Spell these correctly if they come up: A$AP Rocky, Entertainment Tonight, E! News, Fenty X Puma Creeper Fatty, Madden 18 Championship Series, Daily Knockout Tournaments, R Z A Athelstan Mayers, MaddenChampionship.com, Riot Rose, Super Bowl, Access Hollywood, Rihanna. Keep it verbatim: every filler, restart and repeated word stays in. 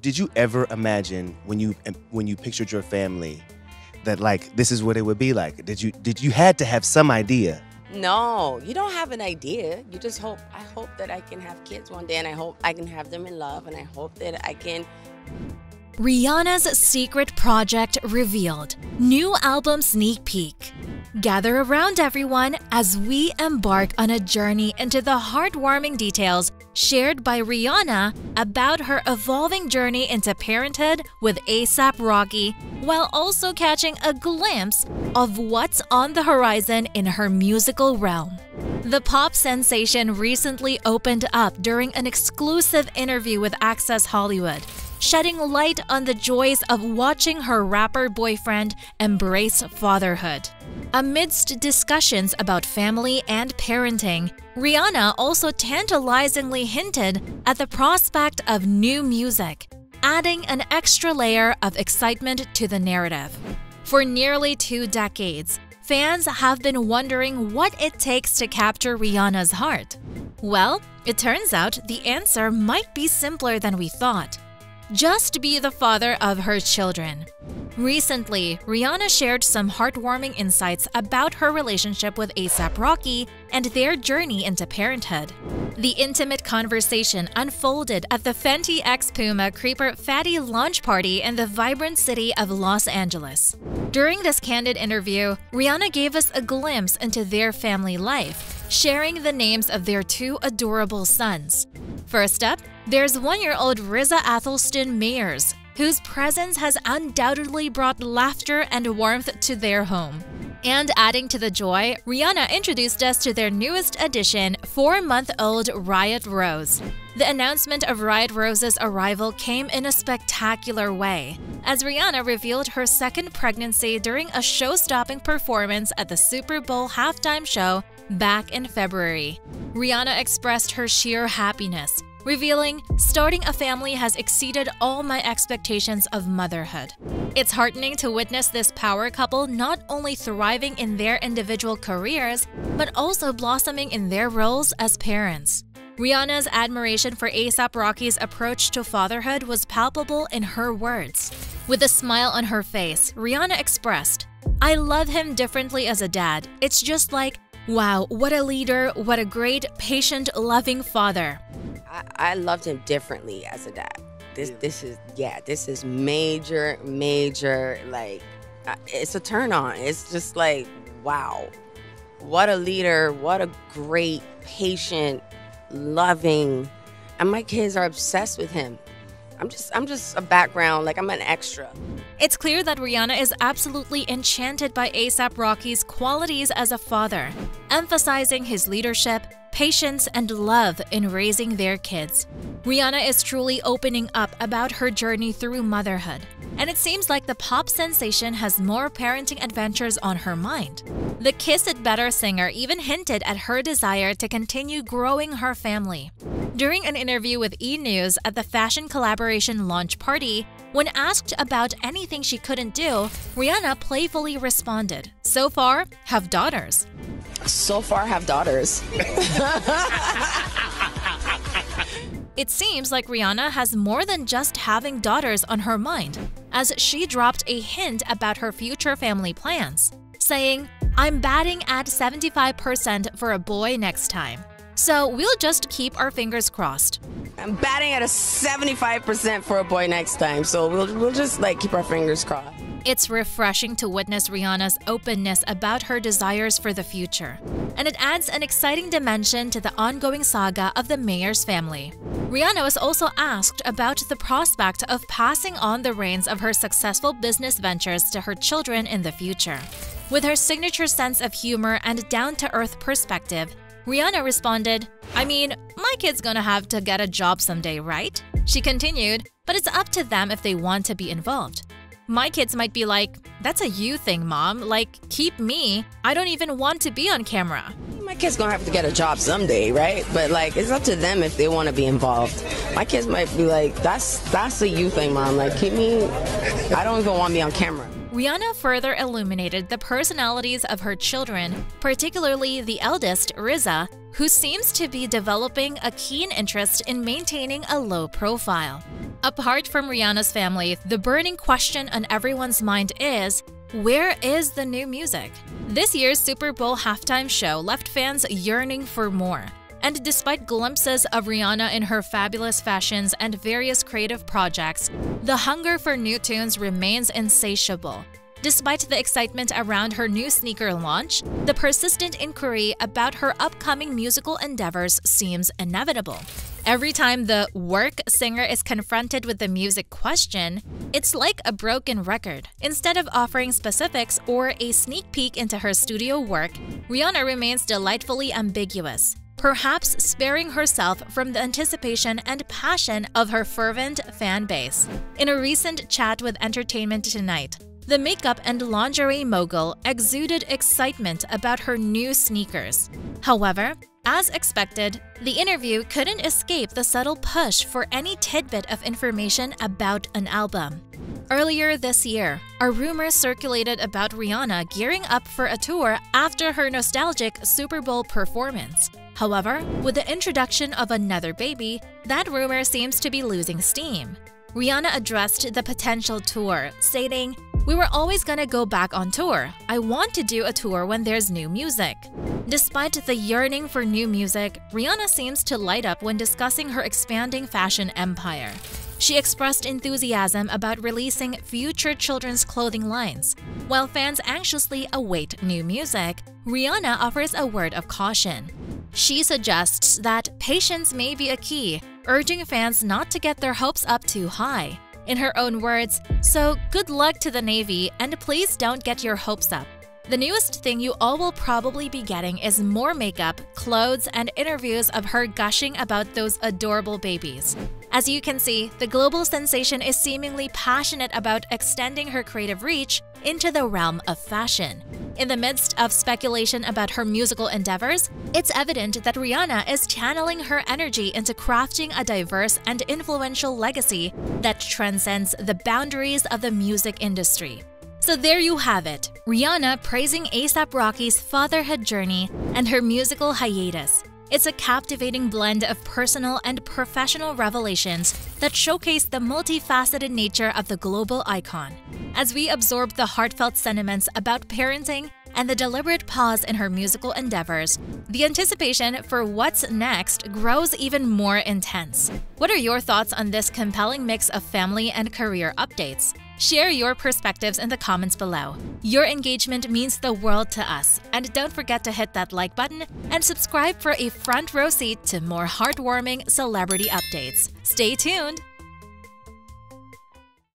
Did you ever imagine when you when you pictured your family that like this is what it would be like? Did you did you had to have some idea? No, you don't have an idea. You just hope. I hope that I can have kids one day, and I hope I can have them in love, and I hope that I can. Rihanna's secret project revealed. New album sneak peek. Gather around everyone as we embark on a journey into the heartwarming details shared by Rihanna about her evolving journey into parenthood with A$AP Rocky, while also catching a glimpse of what's on the horizon in her musical realm. The pop sensation recently opened up during an exclusive interview with Access Hollywood, shedding light on the joys of watching her rapper boyfriend embrace fatherhood. Amidst discussions about family and parenting, Rihanna also tantalizingly hinted at the prospect of new music, adding an extra layer of excitement to the narrative. For nearly two decades, fans have been wondering what it takes to capture Rihanna's heart. Well, it turns out the answer might be simpler than we thought. Just be the father of her children. Recently, Rihanna shared some heartwarming insights about her relationship with A$AP Rocky and their journey into parenthood. The intimate conversation unfolded at the Fenty X Puma Creeper Fatty launch party in the vibrant city of Los Angeles. During this candid interview, Rihanna gave us a glimpse into their family life, sharing the names of their two adorable sons. First up, there's one-year-old R Z A Athelstan Mayers, whose presence has undoubtedly brought laughter and warmth to their home. And adding to the joy, Rihanna introduced us to their newest addition, four-month-old Riot Rose. The announcement of Riot Rose's arrival came in a spectacular way, as Rihanna revealed her second pregnancy during a show-stopping performance at the Super Bowl halftime show back in February. Rihanna expressed her sheer happiness, revealing, "Starting a family has exceeded all my expectations of motherhood." It's heartening to witness this power couple not only thriving in their individual careers, but also blossoming in their roles as parents. Rihanna's admiration for A$AP Rocky's approach to fatherhood was palpable in her words. With a smile on her face, Rihanna expressed, "I love him differently as a dad. It's just like, wow, what a leader, what a great, patient, loving father." I loved him differently as a dad. This, this is, yeah, this is major, major, like, it's a turn on. It's just like, wow, what a leader, what a great, patient, loving, and my kids are obsessed with him. I'm just, I'm just a background, like I'm an extra. It's clear that Rihanna is absolutely enchanted by A$AP Rocky's qualities as a father, emphasizing his leadership, patience, and love in raising their kids. Rihanna is truly opening up about her journey through motherhood, and it seems like the pop sensation has more parenting adventures on her mind. The Kiss It Better singer even hinted at her desire to continue growing her family. During an interview with E! News at the fashion collaboration launch party, when asked about anything she couldn't do, Rihanna playfully responded, "So far, have daughters." So far, have daughters. It seems like Rihanna has more than just having daughters on her mind, as she dropped a hint about her future family plans, saying, "I'm batting at seventy-five percent for a boy next time. So we'll just keep our fingers crossed." I'm batting at a seventy-five percent for a boy next time, so we'll, we'll just like keep our fingers crossed. It's refreshing to witness Rihanna's openness about her desires for the future, and it adds an exciting dimension to the ongoing saga of the Mayers family. Rihanna was also asked about the prospect of passing on the reins of her successful business ventures to her children in the future. With her signature sense of humor and down-to-earth perspective, Rihanna responded, "I mean, my kid's gonna have to get a job someday, right?" She continued, "But it's up to them if they want to be involved. My kids might be like, that's a you thing, Mom. Like, keep me. I don't even want to be on camera." My kid's gonna have to get a job someday, right? But like, it's up to them if they want to be involved. My kids might be like, that's that's a you thing, Mom. Like, keep me. I don't even want to be on camera. Rihanna further illuminated the personalities of her children, particularly the eldest, R Z A, who seems to be developing a keen interest in maintaining a low profile. Apart from Rihanna's family, the burning question on everyone's mind is, where is the new music? This year's Super Bowl halftime show left fans yearning for more. And despite glimpses of Rihanna in her fabulous fashions and various creative projects, the hunger for new tunes remains insatiable. Despite the excitement around her new sneaker launch, the persistent inquiry about her upcoming musical endeavors seems inevitable. Every time the work singer is confronted with the music question, it's like a broken record. Instead of offering specifics or a sneak peek into her studio work, Rihanna remains delightfully ambiguous, perhaps sparing herself from the anticipation and passion of her fervent fan base. In a recent chat with Entertainment Tonight, the makeup and lingerie mogul exuded excitement about her new sneakers. However, as expected, the interview couldn't escape the subtle push for any tidbit of information about an album. Earlier this year, a rumor circulated about Rihanna gearing up for a tour after her nostalgic Super Bowl performance. However, with the introduction of another baby, that rumor seems to be losing steam. Rihanna addressed the potential tour, stating, "We were always gonna go back on tour. I want to do a tour when there's new music." Despite the yearning for new music, Rihanna seems to light up when discussing her expanding fashion empire. She expressed enthusiasm about releasing future children's clothing lines. While fans anxiously await new music, Rihanna offers a word of caution. She suggests that patience may be a key, urging fans not to get their hopes up too high. In her own words, "So good luck to the Navy and please don't get your hopes up. The newest thing you all will probably be getting is more makeup, clothes, and interviews of her gushing about those adorable babies." As you can see, the global sensation is seemingly passionate about extending her creative reach into the realm of fashion. In the midst of speculation about her musical endeavors, it's evident that Rihanna is channeling her energy into crafting a diverse and influential legacy that transcends the boundaries of the music industry. So there you have it, Rihanna praising A$AP Rocky's fatherhood journey and her musical hiatus. It's a captivating blend of personal and professional revelations that showcase the multifaceted nature of the global icon. As we absorb the heartfelt sentiments about parenting and the deliberate pause in her musical endeavors, the anticipation for what's next grows even more intense. What are your thoughts on this compelling mix of family and career updates? Share your perspectives in the comments below. Your engagement means the world to us, and don't forget to hit that like button and subscribe for a front row seat to more heartwarming celebrity updates. Stay tuned!